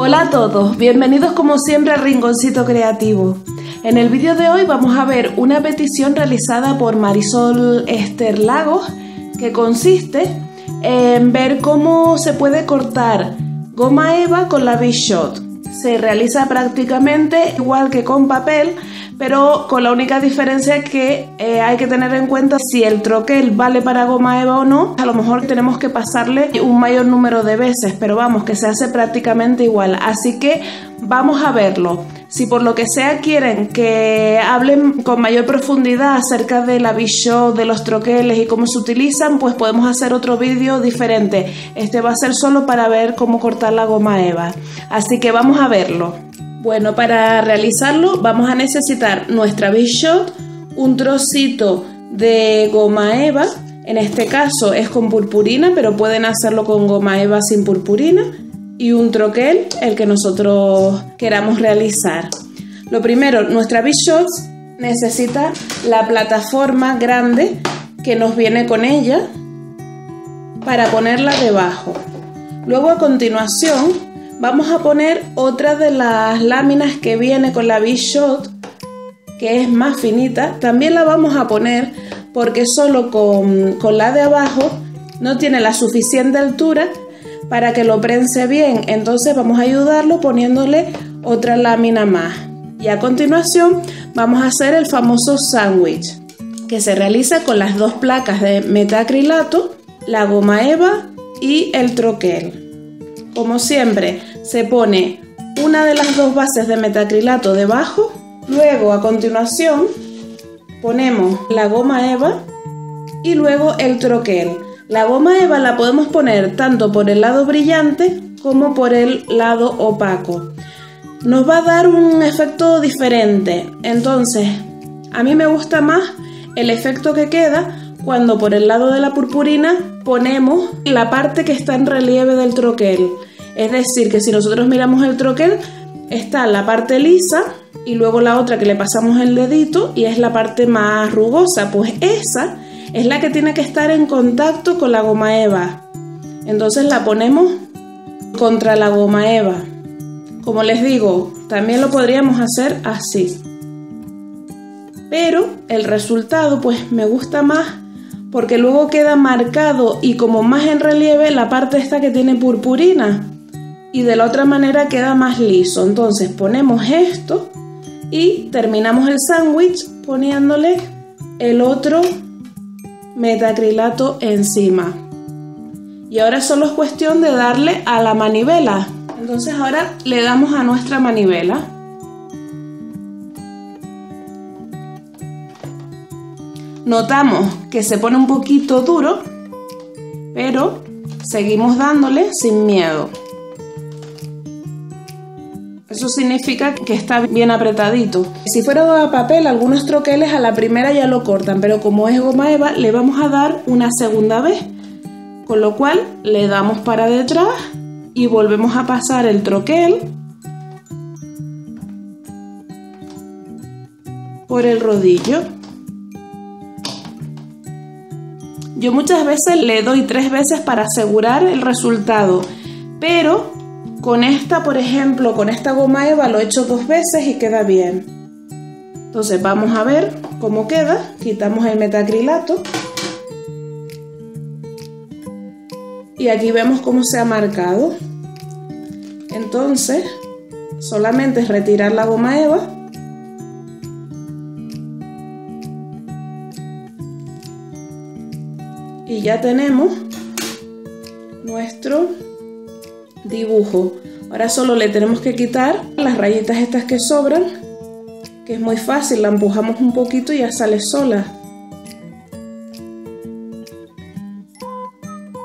Hola a todos, bienvenidos como siempre al Rinconcito Creativo. En el vídeo de hoy vamos a ver una petición realizada por Marisol Esther Lagos que consiste en ver cómo se puede cortar goma eva con la Big Shot. Se realiza prácticamente igual que con papel, pero con la única diferencia que hay que tener en cuenta si el troquel vale para goma eva o no. A lo mejor tenemos que pasarle un mayor número de veces, pero vamos, que se hace prácticamente igual. Así que vamos a verlo. Si por lo que sea quieren que hablen con mayor profundidad acerca de la Big Shot, de los troqueles y cómo se utilizan, pues podemos hacer otro vídeo diferente. Este va a ser solo para ver cómo cortar la goma eva. Así que vamos a verlo. Bueno, para realizarlo vamos a necesitar nuestra Big Shot, un trocito de goma eva, en este caso es con purpurina, pero pueden hacerlo con goma eva sin purpurina, y un troquel, el que nosotros queramos realizar. Lo primero, nuestra Big Shot necesita la plataforma grande que nos viene con ella para ponerla debajo. Luego a continuación vamos a poner otra de las láminas que viene con la Big Shot, que es más finita. También la vamos a poner porque solo con la de abajo no tiene la suficiente altura para que lo prense bien. Entonces vamos a ayudarlo poniéndole otra lámina más. Y a continuación vamos a hacer el famoso sándwich, que se realiza con las dos placas de metacrilato, la goma eva y el troquel. Como siempre, se pone una de las dos bases de metacrilato debajo, luego a continuación ponemos la goma eva y luego el troquel. La goma eva la podemos poner tanto por el lado brillante como por el lado opaco. Nos va a dar un efecto diferente, entonces a mí me gusta más el efecto que queda cuando por el lado de la purpurina ponemos la parte que está en relieve del troquel. Es decir, que si nosotros miramos el troquel, está la parte lisa y luego la otra que le pasamos el dedito y es la parte más rugosa. Pues esa es la que tiene que estar en contacto con la goma eva. Entonces la ponemos contra la goma eva. Como les digo, también lo podríamos hacer así. Pero el resultado pues me gusta más, porque luego queda marcado y como más en relieve la parte esta que tiene purpurina, y de la otra manera queda más liso. Entonces ponemos esto y terminamos el sándwich poniéndole el otro metacrilato encima. Y ahora solo es cuestión de darle a la manivela. Entonces ahora le damos a nuestra manivela. Notamos que se pone un poquito duro, pero seguimos dándole sin miedo. Eso significa que está bien apretadito. Si fuera de papel, algunos troqueles a la primera ya lo cortan, pero como es goma eva, le vamos a dar una segunda vez. Con lo cual, le damos para detrás y volvemos a pasar el troquel por el rodillo. Yo muchas veces le doy 3 veces para asegurar el resultado, pero con esta, por ejemplo, con esta goma eva lo he hecho 2 veces y queda bien. Entonces vamos a ver cómo queda. Quitamos el metacrilato y aquí vemos cómo se ha marcado. Entonces solamente es retirar la goma eva y ya tenemos nuestro dibujo. Ahora solo le tenemos que quitar las rayitas estas que sobran, que es muy fácil, la empujamos un poquito y ya sale sola.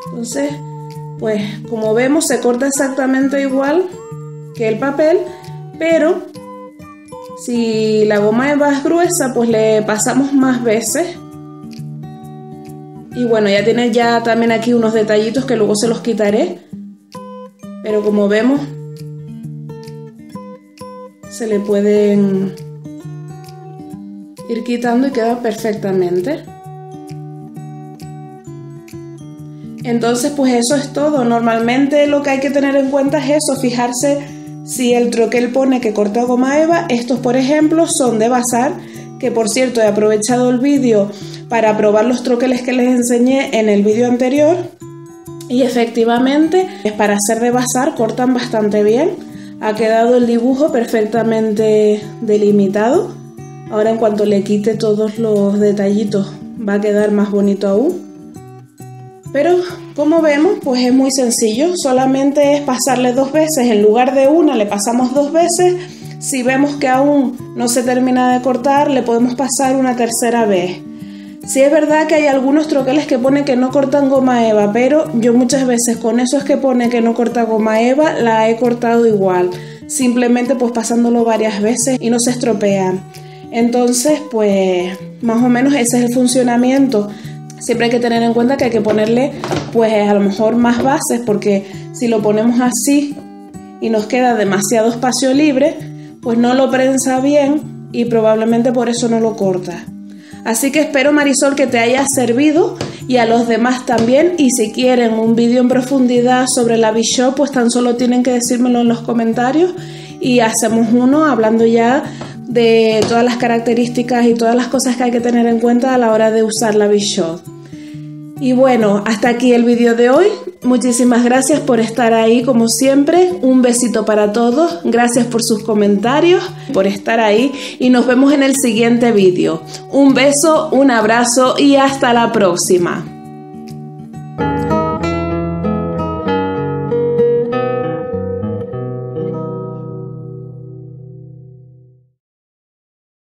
Entonces, pues como vemos se corta exactamente igual que el papel, pero si la goma es más gruesa pues le pasamos más veces. Y bueno, ya tiene ya también aquí unos detallitos que luego se los quitaré. Pero como vemos, se le pueden ir quitando y queda perfectamente. Entonces, pues eso es todo. Normalmente lo que hay que tener en cuenta es eso, fijarse Si el troquel pone que cortó Goma Eva, estos por ejemplo son de Bazar, que por cierto he aprovechado el vídeo para probar los troqueles que les enseñé en el vídeo anterior y efectivamente para hacer de Bazar cortan bastante bien, ha quedado el dibujo perfectamente delimitado. Ahora en cuanto le quite todos los detallitos va a quedar más bonito aún. Pero como vemos, pues es muy sencillo, solamente es pasarle dos veces, en lugar de una le pasamos dos veces. Si vemos que aún no se termina de cortar, le podemos pasar una tercera vez. Sí es verdad que hay algunos troqueles que pone que no cortan Goma Eva, pero yo muchas veces con esos que pone que no corta Goma Eva, la he cortado igual, simplemente pues pasándolo varias veces y no se estropean. Entonces pues más o menos ese es el funcionamiento. Siempre hay que tener en cuenta que hay que ponerle pues a lo mejor más bases, porque si lo ponemos así y nos queda demasiado espacio libre, pues no lo prensa bien y probablemente por eso no lo corta. Así que espero, Marisol, que te haya servido y a los demás también. Y si quieren un vídeo en profundidad sobre la Big Shot, pues tan solo tienen que decírmelo en los comentarios y hacemos uno hablando ya de todas las características y todas las cosas que hay que tener en cuenta a la hora de usar la Big Shot. Y bueno, hasta aquí el vídeo de hoy. Muchísimas gracias por estar ahí como siempre. Un besito para todos. Gracias por sus comentarios, por estar ahí. Y nos vemos en el siguiente vídeo. Un beso, un abrazo y hasta la próxima.